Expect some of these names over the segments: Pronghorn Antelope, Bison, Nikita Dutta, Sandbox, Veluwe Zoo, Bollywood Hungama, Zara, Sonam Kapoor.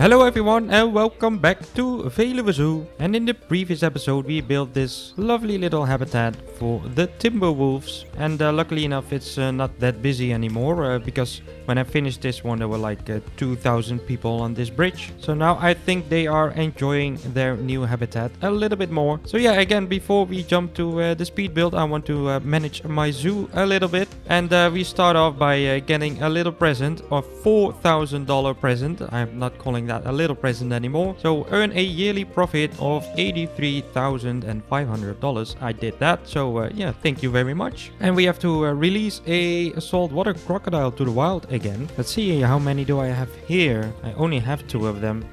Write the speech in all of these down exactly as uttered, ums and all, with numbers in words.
Hello everyone and welcome back to Veluwe Zoo. And in the previous episode we built this lovely little habitat for the timber wolves. And uh, luckily enough it's uh, not that busy anymore. Uh, because when I finished this one there were like uh, two thousand people on this bridge. So now I think they are enjoying their new habitat a little bit more. So yeah, again, before we jump to uh, the speed build, I want to uh, manage my zoo a little bit. And uh, we start off by uh, getting a little present. A four thousand dollar present. I'm not calling that That a little present anymore. So earn a yearly profit of eighty-three thousand five hundred dollars. I did that, so uh, yeah, thank you very much. And we have to uh, release a saltwater crocodile to the wild again. Let's see, how many do I have here? I only have two of them.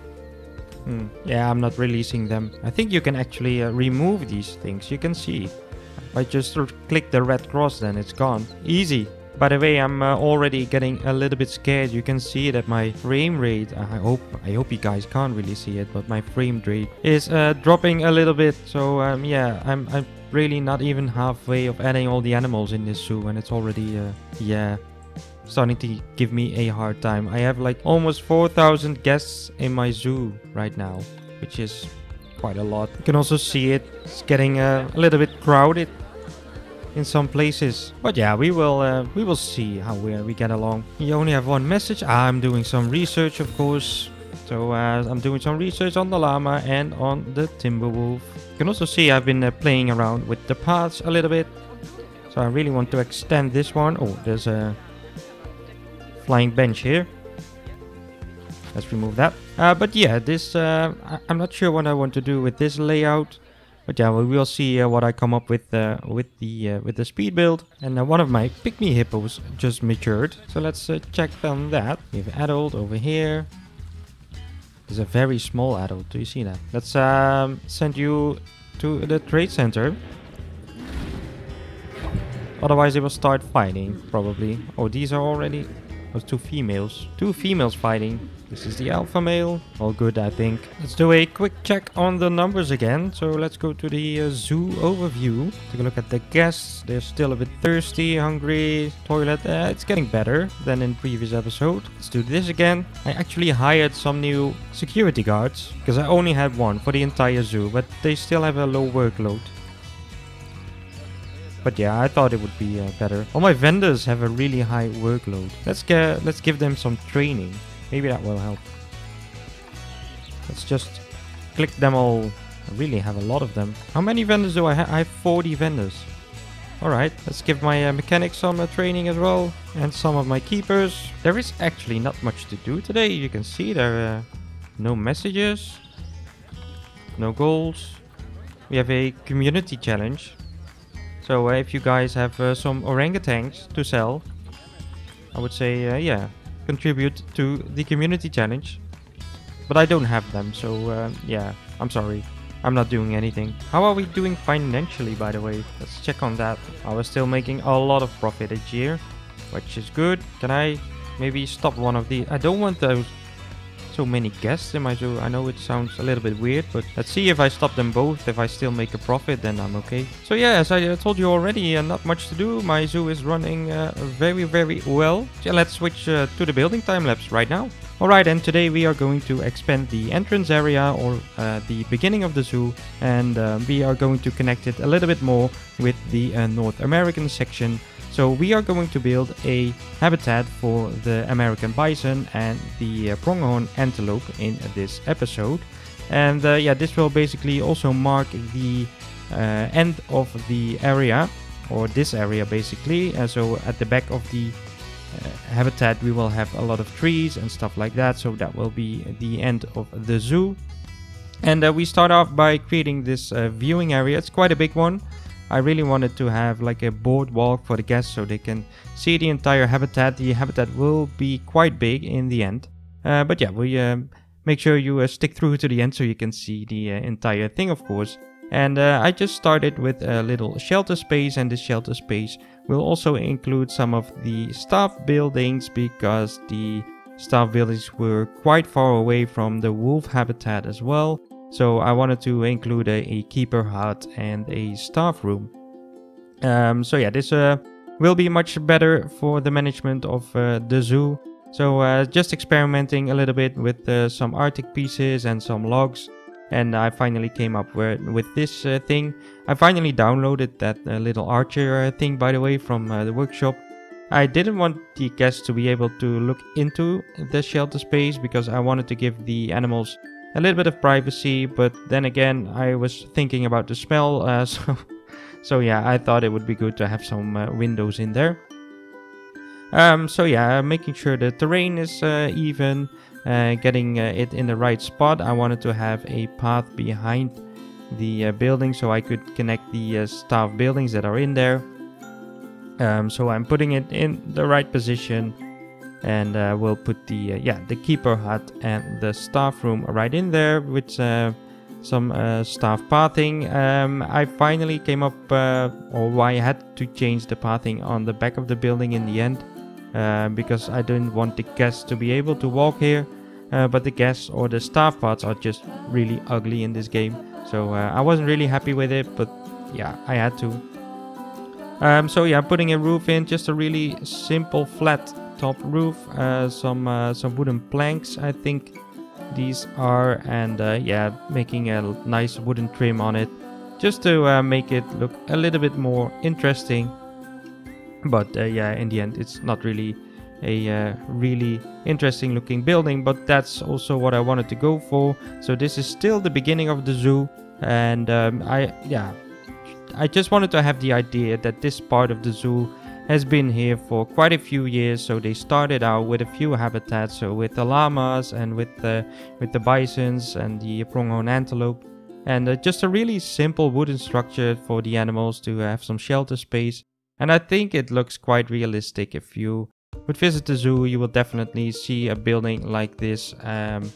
hmm. Yeah, I'm not releasing them. I think you can actually uh, remove these things. You can see if I just click the red cross, then it's gone. Easy. By the way, I'm uh, already getting a little bit scared. You can see that my frame rate, I hope I hope you guys can't really see it, but my frame rate is uh, dropping a little bit. So um, yeah, I'm, I'm really not even halfway of adding all the animals in this zoo and it's already, uh, yeah, starting to give me a hard time. I have like almost four thousand guests in my zoo right now, which is quite a lot. You can also see it, it's getting uh, a little bit crowded in some places, but yeah, we will uh, we will see how we, we get along. You only have one message. I'm doing some research, of course. So uh, I'm doing some research on the llama and on the timber wolf. You can also see I've been uh, playing around with the paths a little bit, so I really want to extend this one. Oh, there's a flying bench here. Let's remove that. Uh, but yeah, this uh, I I'm not sure what I want to do with this layout. But yeah, we will see uh, what I come up with uh, with the uh, with the speed build. And uh, one of my pygmy hippos just matured, so let's uh, check on that. We have an adult over here. There's a very small adult. Do you see that? Let's um, send you to the trade center. Otherwise, they will start fighting probably. Oh, these are already. Those two females. Two females fighting. This is the alpha male. All good, I think. Let's do a quick check on the numbers again. So let's go to the uh, zoo overview. Take a look at the guests. They're still a bit thirsty, hungry, toilet. Uh, it's getting better than in previous episode. Let's do this again. I actually hired some new security guards because I only had one for the entire zoo, but they still have a low workload. But yeah, I thought it would be uh, better. All my vendors have a really high workload. Let's get, let's give them some training. Maybe that will help. Let's just click them all. I really have a lot of them. How many vendors do I have? I have forty vendors. Alright, let's give my uh, mechanics some uh, training as well. And some of my keepers. There is actually not much to do today. You can see there are uh, no messages. No goals. We have a community challenge. So uh, if you guys have uh, some orangutans to sell, I would say, uh, yeah, contribute to the community challenge. But I don't have them, so uh, yeah, I'm sorry, I'm not doing anything. How are we doing financially, by the way? Let's check on that. I was still making a lot of profit each year, which is good. Can I maybe stop one of these? I don't want those so many guests in my zoo. I know it sounds a little bit weird, but let's see if I stop them both. If I still make a profit, then I'm okay. So yeah, as I told you already, uh, not much to do. My zoo is running uh, very, very well. So let's switch uh, to the building time-lapse right now. Alright, and today we are going to expand the entrance area, or uh, the beginning of the zoo, and uh, we are going to connect it a little bit more with the uh, North American section. So we are going to build a habitat for the American bison and the uh, pronghorn antelope in this episode. And uh, yeah, this will basically also mark the uh, end of the area, or this area basically. And so at the back of the uh, habitat we will have a lot of trees and stuff like that. So that will be the end of the zoo. And uh, we start off by creating this uh, viewing area. It's quite a big one. I really wanted to have like a boardwalk for the guests so they can see the entire habitat. The habitat will be quite big in the end. Uh, but yeah, we uh, make sure you uh, stick through to the end so you can see the uh, entire thing, of course. And uh, I just started with a little shelter space, and this shelter space will also include some of the staff buildings because the staff buildings were quite far away from the wolf habitat as well. So I wanted to include a, a keeper hut and a staff room. Um, so yeah, this uh, will be much better for the management of uh, the zoo. So uh, just experimenting a little bit with uh, some Arctic pieces and some logs, and I finally came up with this uh, thing. I finally downloaded that uh, little archer uh, thing, by the way, from uh, the workshop. I didn't want the guests to be able to look into the shelter space because I wanted to give the animals a little bit of privacy, but then again I was thinking about the smell, uh, so, so yeah, I thought it would be good to have some uh, windows in there. Um, so yeah, making sure the terrain is uh, even, uh, getting uh, it in the right spot. I wanted to have a path behind the uh, building so I could connect the uh, staff buildings that are in there. Um, so I'm putting it in the right position, and uh, we'll put the uh, yeah the keeper hut and the staff room right in there with uh, some uh, staff pathing. Um, I finally came up, uh, or I had to change the pathing on the back of the building in the end, uh, because I didn't want the guests to be able to walk here. Uh, but the guests or the staff paths are just really ugly in this game, so uh, I wasn't really happy with it. But yeah, I had to. Um, so yeah, putting a roof in, just a really simple flat top roof, uh, some uh, some wooden planks, I think these are, and uh, yeah, making a nice wooden trim on it, just to uh, make it look a little bit more interesting. But uh, yeah, in the end, it's not really a uh, really interesting looking building, but that's also what I wanted to go for. So this is still the beginning of the zoo, and um, I yeah. I just wanted to have the idea that this part of the zoo has been here for quite a few years. So they started out with a few habitats, so with the llamas and with the with the bisons and the pronghorn antelope, and uh, just a really simple wooden structure for the animals to have some shelter space. And I think it looks quite realistic. If you would visit the zoo, you will definitely see a building like this. Um,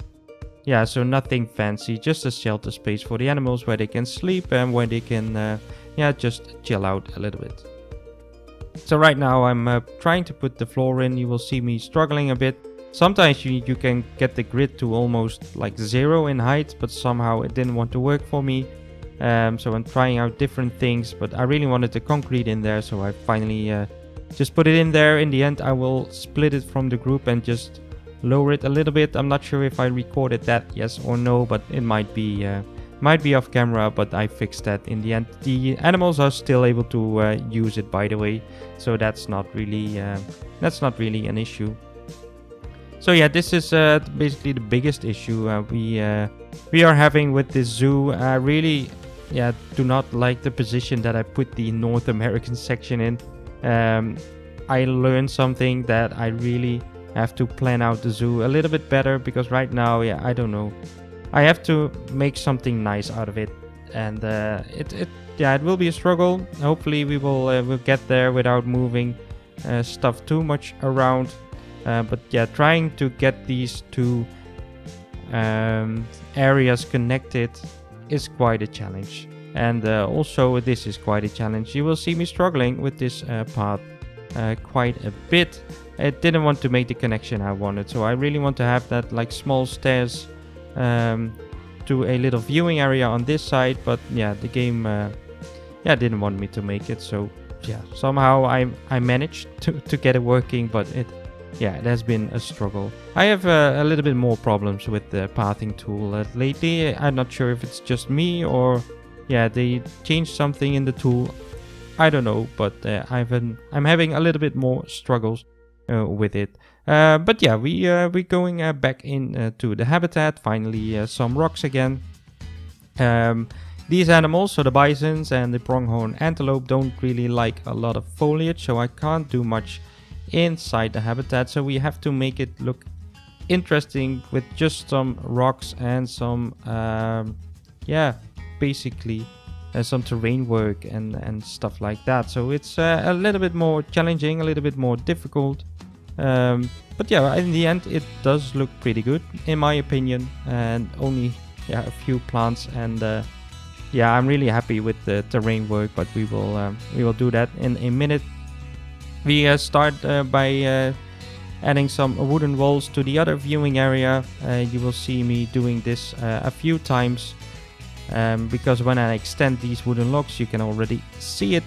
yeah, so nothing fancy, just a shelter space for the animals where they can sleep and where they can uh, yeah, just chill out a little bit. So right now I'm uh, trying to put the floor in. You will see me struggling a bit. Sometimes you, you can get the grid to almost like zero in height, but somehow it didn't want to work for me. Um, so I'm trying out different things, but I really wanted the concrete in there, so I finally uh, just put it in there. In the end I will split it from the group and just lower it a little bit. I'm not sure if I recorded that, yes or no, but it might be uh, might be off camera, but I fixed that in the end. The animals are still able to uh, use it, by the way, so that's not really uh, that's not really an issue. So yeah, this is uh, basically the biggest issue uh, we uh, we are having with this zoo. I really yeah do not like the position that I put the North American section in. Um, I learned something that I really have to plan out the zoo a little bit better, because right now, yeah, I don't know, I have to make something nice out of it, and uh, it, it yeah it will be a struggle. Hopefully we will uh, we'll get there without moving uh, stuff too much around, uh, but yeah, trying to get these two um, areas connected is quite a challenge, and uh, also this is quite a challenge. You will see me struggling with this uh, path uh, quite a bit. It didn't want to make the connection I wanted, so I really want to have that like small stairs um, to a little viewing area on this side, but yeah, the game uh, yeah didn't want me to make it. So yeah, somehow I I managed to to get it working, but it yeah it has been a struggle. I have uh, a little bit more problems with the pathing tool uh, lately. I'm not sure if it's just me or yeah they changed something in the tool. I don't know, but uh, I've been, I'm having a little bit more struggles Uh, with it, uh, but yeah, we uh, we're going uh, back in uh, to the habitat. Finally, uh, some rocks again. Um, these animals, so the bisons and the pronghorn antelope, don't really like a lot of foliage, so I can't do much inside the habitat. So we have to make it look interesting with just some rocks and some, um, yeah, basically uh, some terrain work and and stuff like that. So it's uh, a little bit more challenging, a little bit more difficult. Um, but yeah, in the end it does look pretty good in my opinion, and only yeah a few plants, and uh, yeah, I'm really happy with the terrain work, but we will um, we will do that in a minute. We uh, start uh, by uh, adding some wooden walls to the other viewing area. Uh, you will see me doing this uh, a few times, um, because when I extend these wooden logs, you can already see it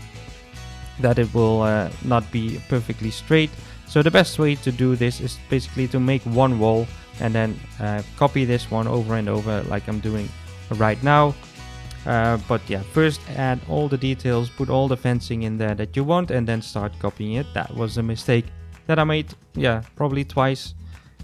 that it will uh, not be perfectly straight. So the best way to do this is basically to make one wall and then uh, copy this one over and over like I'm doing right now. Uh, but yeah, first add all the details, put all the fencing in there that you want, and then start copying it. That was a mistake that I made, yeah, probably twice.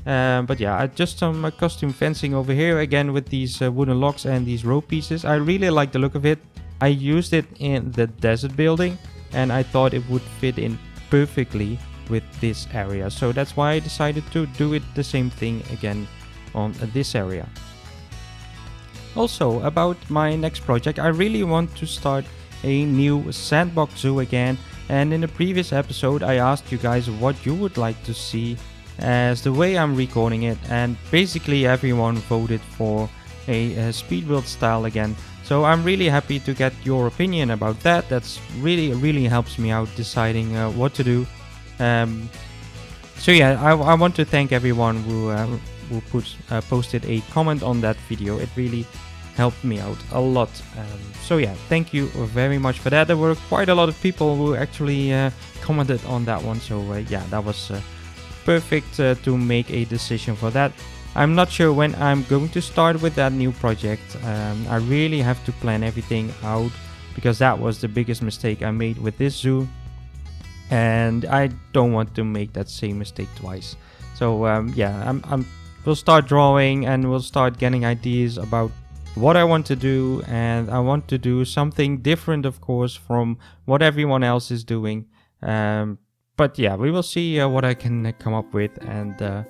Uh, but yeah, just some uh, custom fencing over here again with these uh, wooden logs and these rope pieces. I really like the look of it. I used it in the desert building and I thought it would fit in perfectly with this area. So that's why I decided to do it the same thing again on uh, this area. Also, about my next project, I really want to start a new sandbox zoo again, and in the previous episode I asked you guys what you would like to see as the way I'm recording it, and basically everyone voted for a, a speed build style again. So I'm really happy to get your opinion about that. That's really really helps me out deciding uh, what to do. Um, so yeah, I, I want to thank everyone who uh, who put, uh, posted a comment on that video. It really helped me out a lot. Um, so yeah, thank you very much for that. There were quite a lot of people who actually uh, commented on that one. So uh, yeah, that was uh, perfect uh, to make a decision for that. I'm not sure when I'm going to start with that new project. Um, I really have to plan everything out because that was the biggest mistake I made with this zoo. And I don't want to make that same mistake twice. So um, yeah, I'm... I'm We'll start drawing and we'll start getting ideas about what I want to do, and I want to do something different, of course, from what everyone else is doing. Um, but yeah, we will see uh, what I can come up with, and uh,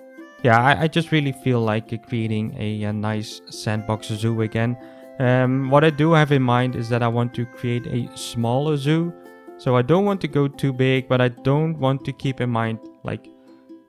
yeah, I, I just really feel like creating a, a nice sandbox zoo again. Um, what I do have in mind is that I want to create a smaller zoo, so I don't want to go too big, but I don't want to keep in mind like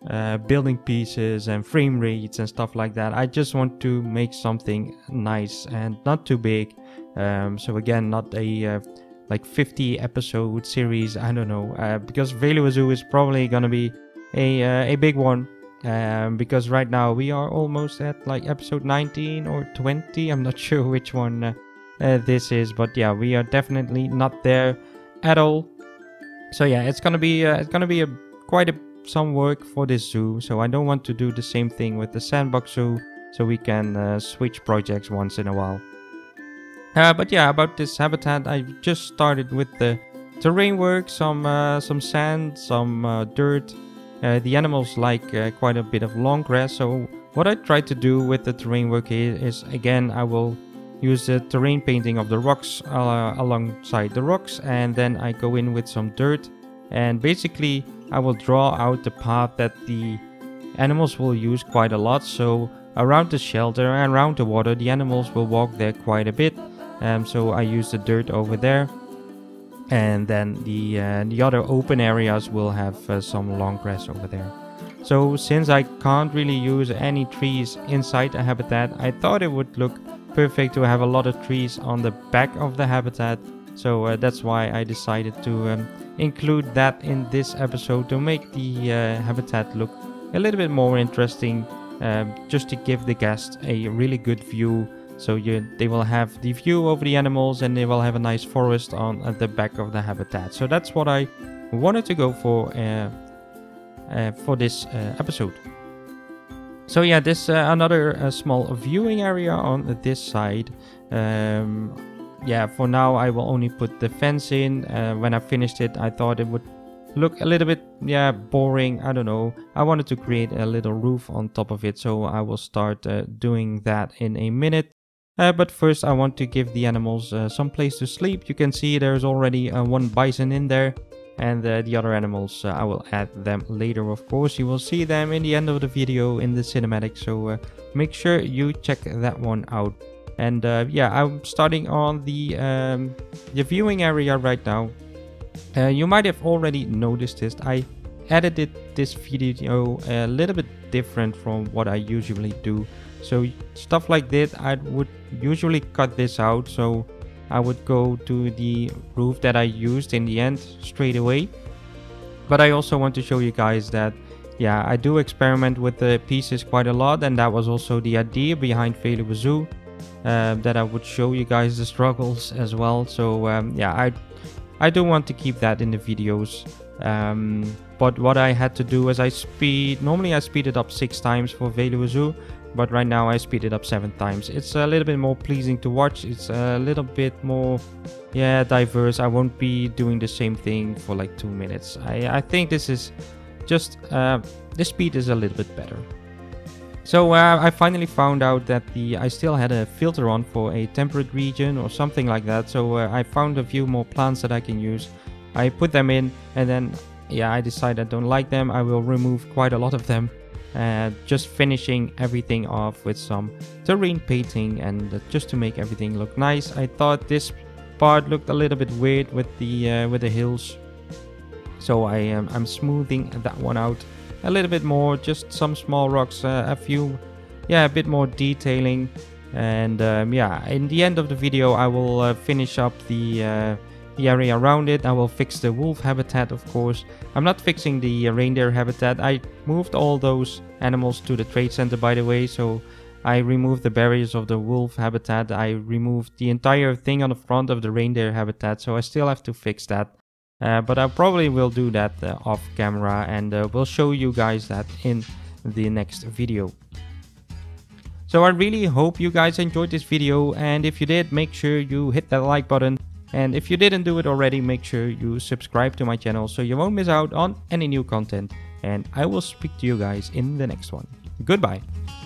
Uh, building pieces and frame rates and stuff like that. I just want to make something nice and not too big. Um, so again, not a uh, like fifty episode series, I don't know, uh, because Veluwe Zoo is probably gonna be a, uh, a big one, um, because right now we are almost at like episode nineteen or twenty. I'm not sure which one uh, uh, this is, but yeah, we are definitely not there at all. So yeah, it's gonna be uh, it's gonna be a quite a some work for this zoo, so I don't want to do the same thing with the sandbox zoo, so we can uh, switch projects once in a while. Uh, but yeah, about this habitat, I just started with the terrain work, some uh, some sand, some uh, dirt. Uh, the animals like uh, quite a bit of long grass, so what I try to do with the terrain work here is, again, I will use the terrain painting of the rocks uh, alongside the rocks, and then I go in with some dirt, and basically I will draw out the path that the animals will use quite a lot. So around the shelter and around the water, the animals will walk there quite a bit. Um, so I use the dirt over there, and then the uh, the other open areas will have uh, some long grass over there. So since I can't really use any trees inside the habitat, I thought it would look perfect to have a lot of trees on the back of the habitat. So uh, that's why I decided to um, include that in this episode, to make the uh, habitat look a little bit more interesting, um, just to give the guests a really good view. So you, they will have the view over the animals, and they will have a nice forest on at the back of the habitat. So that's what I wanted to go for uh, uh, for this uh, episode. So yeah, this uh, another uh, small viewing area on this side. Um, Yeah, for now I will only put the fence in. Uh, when I finished it, I thought it would look a little bit, yeah, boring, I don't know. I wanted to create a little roof on top of it, so I will start uh, doing that in a minute. Uh, but first I want to give the animals uh, some place to sleep. You can see there's already uh, one bison in there, and uh, the other animals, uh, I will add them later, of course. You will see them in the end of the video in the cinematic, so uh, make sure you check that one out. And uh, yeah, I'm starting on the, um, the viewing area right now. Uh, you might have already noticed this. I edited this video a little bit different from what I usually do. So stuff like this, I would usually cut this out. So I would go to the roof that I used in the end straight away. But I also want to show you guys that, yeah, I do experiment with the pieces quite a lot. And that was also the idea behind Veluwe Zoo. Uh, that I would show you guys the struggles as well. So um, yeah, I I don't want to keep that in the videos. Um, but what I had to do is I speed, normally I speed it up six times for Veluwe Zoo, but right now I speed it up seven times. It's a little bit more pleasing to watch. It's a little bit more, yeah, diverse. I won't be doing the same thing for like two minutes. I, I think this is just, uh, the speed is a little bit better. So uh, I finally found out that the I still had a filter on for a temperate region or something like that. So uh, I found a few more plants that I can use. I put them in, and then yeah, I decide I don't like them. I will remove quite a lot of them. Uh, just finishing everything off with some terrain painting, and uh, just to make everything look nice. I thought this part looked a little bit weird with the uh, with the hills, so I am um, I'm smoothing that one out a little bit more. Just some small rocks, uh, a few, yeah, a bit more detailing, and um, yeah. In the end of the video, I will uh, finish up the. Uh, The area around it. I will fix the wolf habitat, of course. I'm not fixing the reindeer habitat. I moved all those animals to the trade center, by the way, so I removed the barriers of the wolf habitat. I removed the entire thing on the front of the reindeer habitat, so I still have to fix that. Uh, but I probably will do that uh, off camera, and uh, we'll show you guys that in the next video. So I really hope you guys enjoyed this video, and if you did, make sure you hit that like button. And if you didn't do it already, make sure you subscribe to my channel so you won't miss out on any new content. And I will speak to you guys in the next one. Goodbye.